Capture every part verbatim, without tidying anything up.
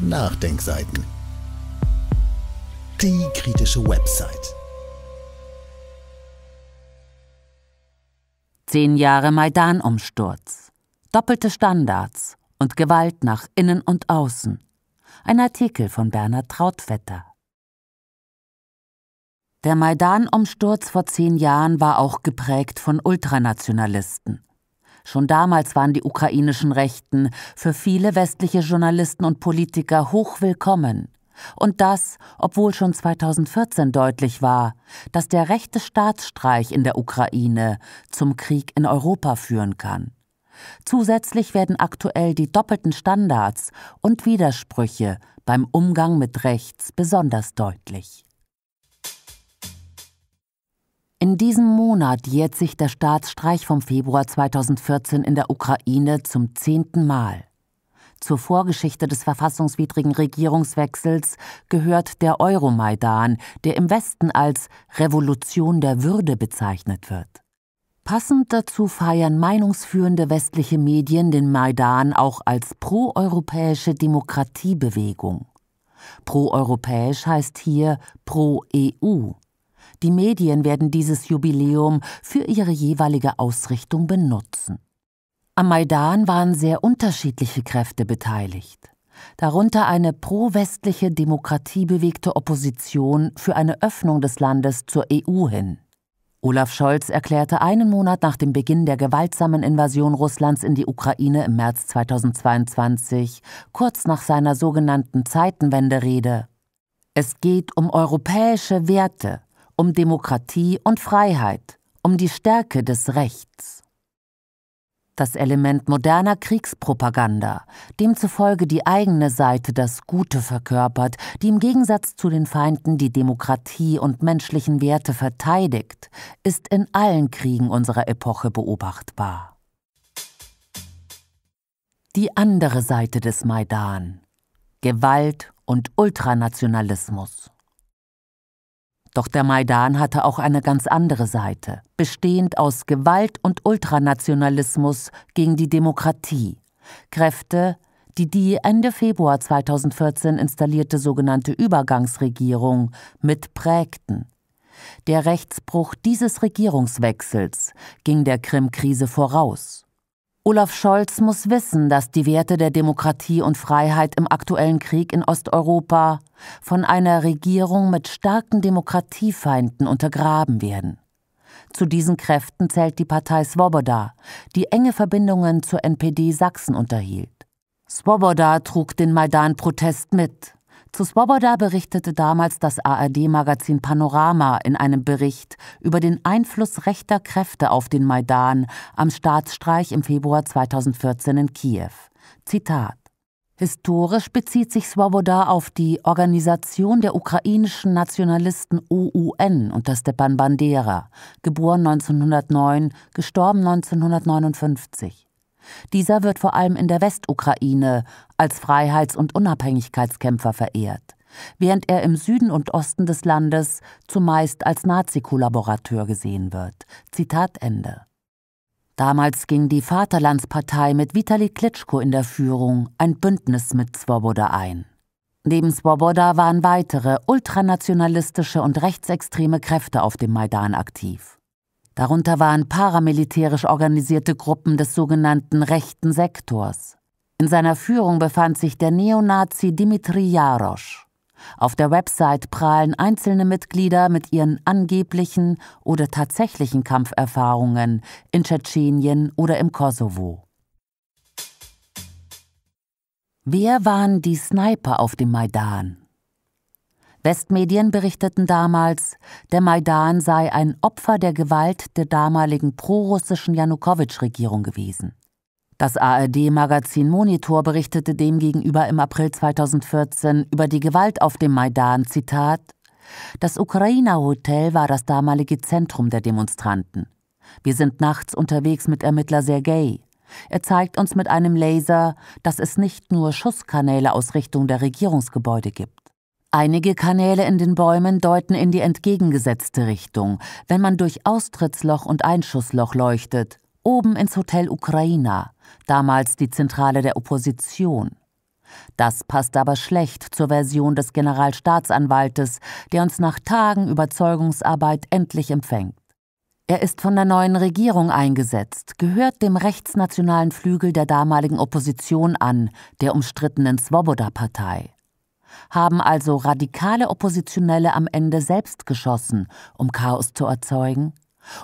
Nachdenkseiten. Die kritische Website. Zehn Jahre Maidan-Umsturz, doppelte Standards und Gewalt nach innen und außen. Ein Artikel von Bernhard Trautvetter. Der Maidan-Umsturz vor zehn Jahren war auch geprägt von Ultranationalisten. Schon damals waren die ukrainischen Rechten für viele westliche Journalisten und Politiker hochwillkommen. Und das, obwohl schon zweitausendvierzehn deutlich war, dass der rechte Staatsstreich in der Ukraine zum Krieg in Europa führen kann. Zusätzlich werden aktuell die doppelten Standards und Widersprüche beim Umgang mit rechts besonders deutlich. In diesem Monat jährt sich der Staatsstreich vom Februar zweitausendvierzehn in der Ukraine zum zehnten Mal. Zur Vorgeschichte des verfassungswidrigen Regierungswechsels gehört der Euromaidan, der im Westen als Revolution der Würde bezeichnet wird. Passend dazu feiern meinungsführende westliche Medien den Maidan auch als proeuropäische Demokratiebewegung. Proeuropäisch heißt hier pro E U. Die Medien werden dieses Jubiläum für ihre jeweilige Ausrichtung benutzen. Am Maidan waren sehr unterschiedliche Kräfte beteiligt, darunter eine pro-westliche, demokratiebewegte Opposition für eine Öffnung des Landes zur E U hin. Olaf Scholz erklärte einen Monat nach dem Beginn der gewaltsamen Invasion Russlands in die Ukraine im März zweitausendzweiundzwanzig, kurz nach seiner sogenannten Zeitenwende-Rede: Es geht um europäische Werte, um Demokratie und Freiheit, um die Stärke des Rechts. Das Element moderner Kriegspropaganda, demzufolge die eigene Seite das Gute verkörpert, die im Gegensatz zu den Feinden die Demokratie und menschlichen Werte verteidigt, ist in allen Kriegen unserer Epoche beobachtbar. Die andere Seite des Maidan: Gewalt und Ultranationalismus. Doch der Maidan hatte auch eine ganz andere Seite, bestehend aus Gewalt und Ultranationalismus gegen die Demokratie. Kräfte, die die Ende Februar zweitausendvierzehn installierte sogenannte Übergangsregierung mitprägten. Der Rechtsbruch dieses Regierungswechsels ging der Krim-Krise voraus. Olaf Scholz muss wissen, dass die Werte der Demokratie und Freiheit im aktuellen Krieg in Osteuropa von einer Regierung mit starken Demokratiefeinden untergraben werden. Zu diesen Kräften zählt die Partei Swoboda, die enge Verbindungen zur N P D Sachsen unterhielt. Swoboda trug den Maidan-Protest mit. Zu Swoboda berichtete damals das A R D-Magazin Panorama in einem Bericht über den Einfluss rechter Kräfte auf den Maidan am Staatsstreich im Februar zweitausendvierzehn in Kiew. Zitat: Historisch bezieht sich Swoboda auf die Organisation der ukrainischen Nationalisten O U N unter Stepan Bandera, geboren neunzehnhundertneun, gestorben neunzehnhundertneunundfünfzig. Dieser wird vor allem in der Westukraine als Freiheits- und Unabhängigkeitskämpfer verehrt, während er im Süden und Osten des Landes zumeist als Nazi-Kollaborateur gesehen wird. Zitat Ende. Damals ging die Vaterlandspartei mit Vitali Klitschko in der Führung ein Bündnis mit Swoboda ein. Neben Swoboda waren weitere ultranationalistische und rechtsextreme Kräfte auf dem Maidan aktiv. Darunter waren paramilitärisch organisierte Gruppen des sogenannten rechten Sektors. In seiner Führung befand sich der Neonazi Dmitri Jarosch. Auf der Website prahlen einzelne Mitglieder mit ihren angeblichen oder tatsächlichen Kampferfahrungen in Tschetschenien oder im Kosovo. Wer waren die Sniper auf dem Maidan? Westmedien berichteten damals, der Maidan sei ein Opfer der Gewalt der damaligen prorussischen Janukowitsch-Regierung gewesen. Das A R D-Magazin Monitor berichtete demgegenüber im April zweitausendvierzehn über die Gewalt auf dem Maidan, Zitat: Das Ukrainer-Hotel war das damalige Zentrum der Demonstranten. Wir sind nachts unterwegs mit Ermittler Sergej. Er zeigt uns mit einem Laser, dass es nicht nur Schusskanäle aus Richtung der Regierungsgebäude gibt. Einige Kanäle in den Bäumen deuten in die entgegengesetzte Richtung, wenn man durch Austrittsloch und Einschussloch leuchtet, oben ins Hotel Ukraina, damals die Zentrale der Opposition. Das passt aber schlecht zur Version des Generalstaatsanwaltes, der uns nach Tagen Überzeugungsarbeit endlich empfängt. Er ist von der neuen Regierung eingesetzt, gehört dem rechtsnationalen Flügel der damaligen Opposition an, der umstrittenen Swoboda-Partei. Haben also radikale Oppositionelle am Ende selbst geschossen, um Chaos zu erzeugen?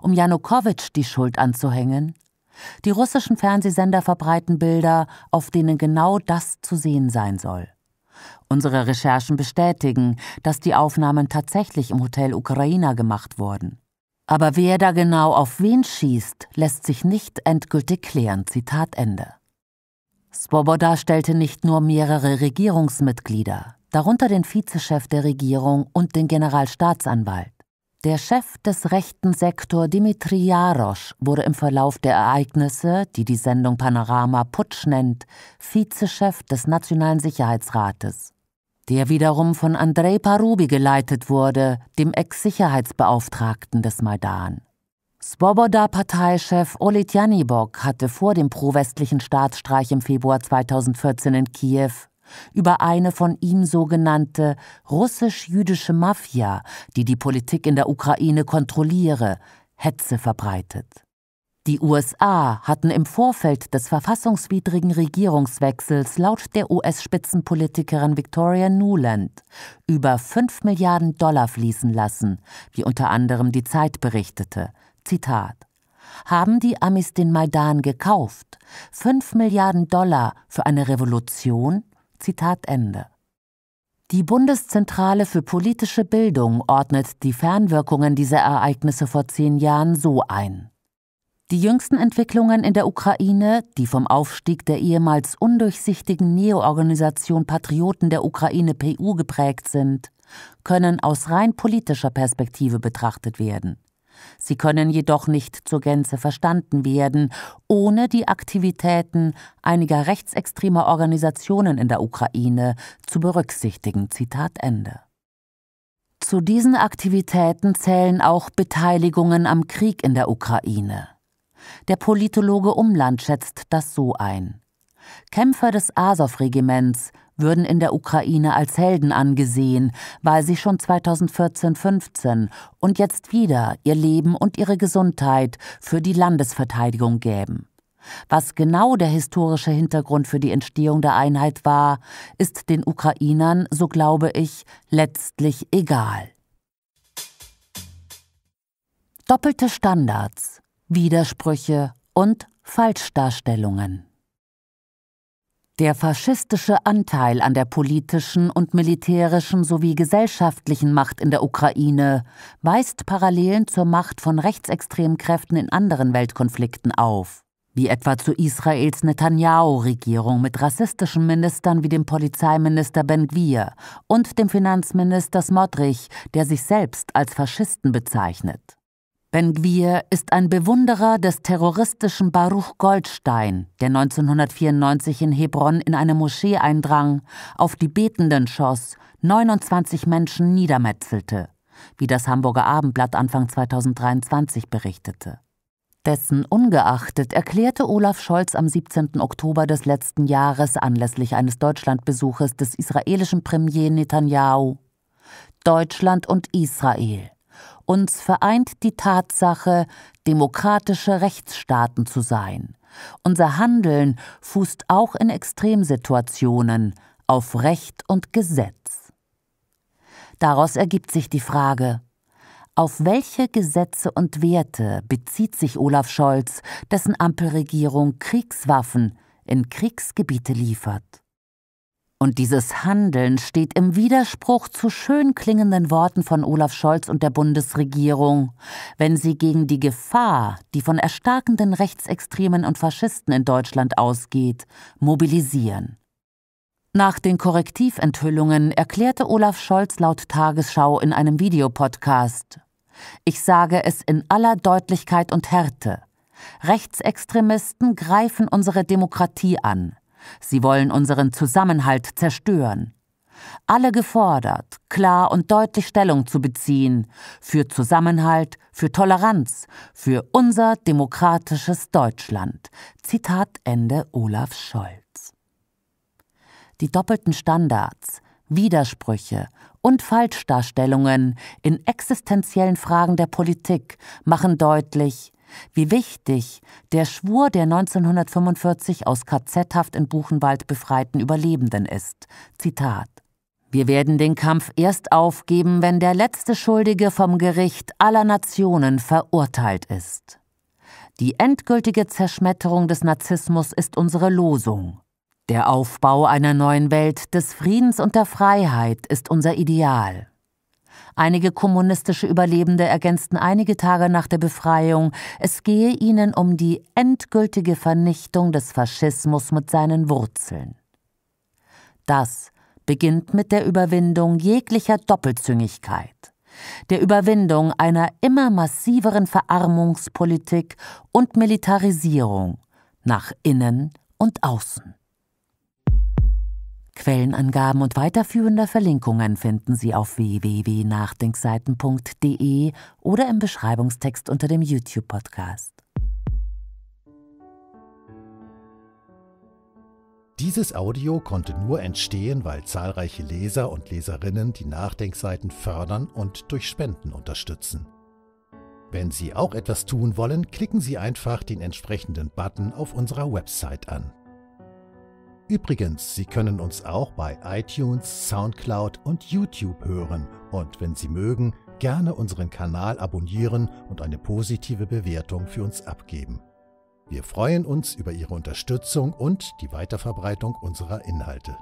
Um Janukowitsch die Schuld anzuhängen? Die russischen Fernsehsender verbreiten Bilder, auf denen genau das zu sehen sein soll. Unsere Recherchen bestätigen, dass die Aufnahmen tatsächlich im Hotel Ukraina gemacht wurden. Aber wer da genau auf wen schießt, lässt sich nicht endgültig klären. Zitat Ende. Swoboda stellte nicht nur mehrere Regierungsmitglieder, darunter den Vizechef der Regierung und den Generalstaatsanwalt. Der Chef des rechten Sektor Dmitri Jarosch wurde im Verlauf der Ereignisse, die die Sendung Panorama Putsch nennt, Vizechef des Nationalen Sicherheitsrates, der wiederum von Andrei Parubi geleitet wurde, dem Ex-Sicherheitsbeauftragten des Maidan. Swoboda-Parteichef Oleh Tjahnybok hatte vor dem pro-westlichen Staatsstreich im Februar zweitausendvierzehn in Kiew über eine von ihm sogenannte russisch-jüdische Mafia, die die Politik in der Ukraine kontrolliere, Hetze verbreitet. Die U S A hatten im Vorfeld des verfassungswidrigen Regierungswechsels laut der U S-Spitzenpolitikerin Victoria Nuland über fünf Milliarden Dollar fließen lassen, wie unter anderem die Zeit berichtete. Zitat: Haben die Amis den Maidan gekauft? fünf Milliarden Dollar für eine Revolution? Zitat Ende. Die Bundeszentrale für politische Bildung ordnet die Fernwirkungen dieser Ereignisse vor zehn Jahren so ein. Die jüngsten Entwicklungen in der Ukraine, die vom Aufstieg der ehemals undurchsichtigen Neo-Organisation Patrioten der Ukraine P U geprägt sind, können aus rein politischer Perspektive betrachtet werden. Sie können jedoch nicht zur Gänze verstanden werden, ohne die Aktivitäten einiger rechtsextremer Organisationen in der Ukraine zu berücksichtigen. Zitat Ende. Zu diesen Aktivitäten zählen auch Beteiligungen am Krieg in der Ukraine. Der Politologe Umland schätzt das so ein. Kämpfer des Asow-Regiments würden in der Ukraine als Helden angesehen, weil sie schon zweitausendvierzehn fünfzehn und jetzt wieder ihr Leben und ihre Gesundheit für die Landesverteidigung gäben. Was genau der historische Hintergrund für die Entstehung der Einheit war, ist den Ukrainern, so glaube ich, letztlich egal. Doppelte Standards, Widersprüche und Falschdarstellungen. Der faschistische Anteil an der politischen und militärischen sowie gesellschaftlichen Macht in der Ukraine weist Parallelen zur Macht von rechtsextremen Kräften in anderen Weltkonflikten auf, wie etwa zu Israels Netanyahu-Regierung mit rassistischen Ministern wie dem Polizeiminister Ben Gvir und dem Finanzminister Smodrich, der sich selbst als Faschisten bezeichnet. Ben Gvir ist ein Bewunderer des terroristischen Baruch Goldstein, der neunzehnhundertvierundneunzig in Hebron in eine Moschee eindrang, auf die Betenden schoss, neunundzwanzig Menschen niedermetzelte, wie das Hamburger Abendblatt Anfang zweitausenddreiundzwanzig berichtete. Dessen ungeachtet erklärte Olaf Scholz am siebzehnten Oktober des letzten Jahres anlässlich eines Deutschlandbesuches des israelischen Premier Netanyahu: Deutschland und Israel. Uns vereint die Tatsache, demokratische Rechtsstaaten zu sein. Unser Handeln fußt auch in Extremsituationen auf Recht und Gesetz. Daraus ergibt sich die Frage: Auf welche Gesetze und Werte bezieht sich Olaf Scholz, dessen Ampelregierung Kriegswaffen in Kriegsgebiete liefert? Und dieses Handeln steht im Widerspruch zu schön klingenden Worten von Olaf Scholz und der Bundesregierung, wenn sie gegen die Gefahr, die von erstarkenden Rechtsextremen und Faschisten in Deutschland ausgeht, mobilisieren. Nach den Korrektiventhüllungen erklärte Olaf Scholz laut Tagesschau in einem Videopodcast: Ich sage es in aller Deutlichkeit und Härte. Rechtsextremisten greifen unsere Demokratie an. Sie wollen unseren Zusammenhalt zerstören. Alle gefordert, klar und deutlich Stellung zu beziehen für Zusammenhalt, für Toleranz, für unser demokratisches Deutschland. Zitat Ende Olaf Scholz. die doppelten Standards, Widersprüche und Falschdarstellungen in existenziellen Fragen der Politik machen deutlich, wie wichtig der Schwur der neunzehnhundertfünfundvierzig aus K Z-Haft in Buchenwald befreiten Überlebenden ist. Zitat: Wir werden den Kampf erst aufgeben, wenn der letzte Schuldige vom Gericht aller Nationen verurteilt ist. Die endgültige Zerschmetterung des Nazismus ist unsere Losung. Der Aufbau einer neuen Welt des Friedens und der Freiheit ist unser Ideal. Einige kommunistische Überlebende ergänzten einige Tage nach der Befreiung, es gehe ihnen um die endgültige Vernichtung des Faschismus mit seinen Wurzeln. Das beginnt mit der Überwindung jeglicher Doppelzüngigkeit, der Überwindung einer immer massiveren Verarmungspolitik und Militarisierung nach innen und außen. Quellenangaben und weiterführende Verlinkungen finden Sie auf w w w punkt nachdenkseiten punkt de oder im Beschreibungstext unter dem YouTube-Podcast. Dieses Audio konnte nur entstehen, weil zahlreiche Leser und Leserinnen die Nachdenkseiten fördern und durch Spenden unterstützen. Wenn Sie auch etwas tun wollen, klicken Sie einfach den entsprechenden Button auf unserer Website an. Übrigens, Sie können uns auch bei iTunes, Soundcloud und YouTube hören und, wenn Sie mögen, gerne unseren Kanal abonnieren und eine positive Bewertung für uns abgeben. Wir freuen uns über Ihre Unterstützung und die Weiterverbreitung unserer Inhalte.